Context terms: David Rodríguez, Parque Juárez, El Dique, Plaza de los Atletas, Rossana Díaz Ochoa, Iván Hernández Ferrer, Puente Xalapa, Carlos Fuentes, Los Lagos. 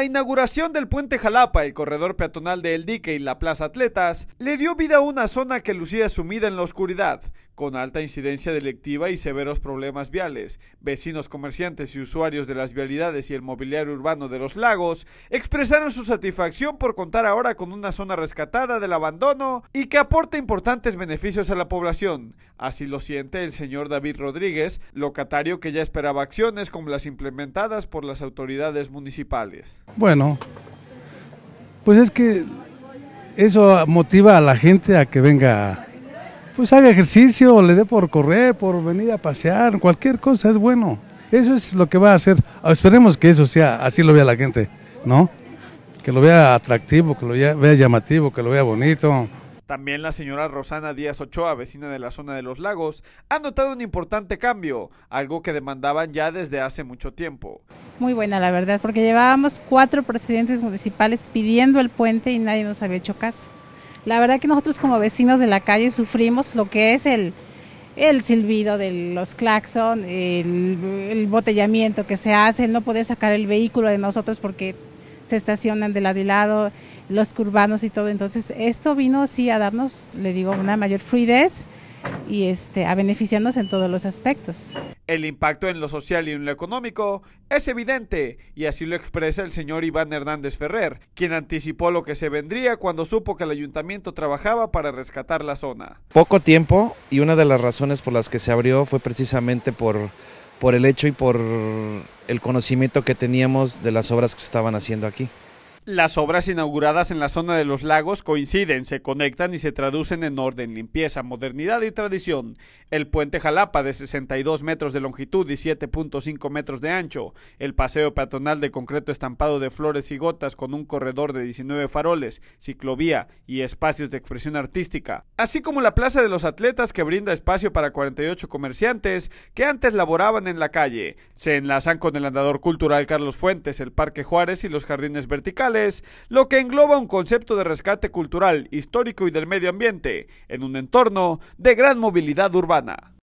La inauguración del Puente Xalapa, el corredor peatonal de El Dique y la Plaza Atletas le dio vida a una zona que lucía sumida en la oscuridad, con alta incidencia delictiva y severos problemas viales. Vecinos, comerciantes y usuarios de las vialidades y el mobiliario urbano de Los Lagos expresaron su satisfacción por contar ahora con una zona rescatada del abandono y que aporta importantes beneficios a la población. Así lo siente el señor David Rodríguez, locatario que ya esperaba acciones como las implementadas por las autoridades municipales. Bueno, pues es que eso motiva a la gente a que venga, pues haga ejercicio, le dé por correr, por venir a pasear, cualquier cosa es bueno. Eso es lo que va a hacer, esperemos que eso sea, así lo vea la gente, ¿no? Que lo vea atractivo, que lo vea llamativo, que lo vea bonito. También la señora Rossana Díaz Ochoa, vecina de la zona de Los Lagos, ha notado un importante cambio, algo que demandaban ya desde hace mucho tiempo. Muy buena la verdad, porque llevábamos 4 presidentes municipales pidiendo el puente y nadie nos había hecho caso. La verdad que nosotros como vecinos de la calle sufrimos lo que es el silbido de los claxon, el embotellamiento que se hace, el no poder sacar el vehículo de nosotros porque se estacionan de lado y lado, los curvanos y todo. Entonces esto vino sí a darnos, le digo, una mayor fluidez y a beneficiarnos en todos los aspectos. El impacto en lo social y en lo económico es evidente y así lo expresa el señor Iván Hernández Ferrer, quien anticipó lo que se vendría cuando supo que el ayuntamiento trabajaba para rescatar la zona. Poco tiempo, y una de las razones por las que se abrió fue precisamente por el hecho y por el conocimiento que teníamos de las obras que se estaban haciendo aquí. Las obras inauguradas en la zona de Los Lagos coinciden, se conectan y se traducen en orden, limpieza, modernidad y tradición. El Puente Xalapa, de 62 metros de longitud y 7.5 metros de ancho, el paseo peatonal de concreto estampado de flores y gotas con un corredor de 19 faroles, ciclovía y espacios de expresión artística, así como la Plaza de los Atletas, que brinda espacio para 48 comerciantes que antes laboraban en la calle. Se enlazan con el andador cultural Carlos Fuentes, el Parque Juárez y los jardines verticales, lo que engloba un concepto de rescate cultural, histórico y del medio ambiente, en un entorno de gran movilidad urbana.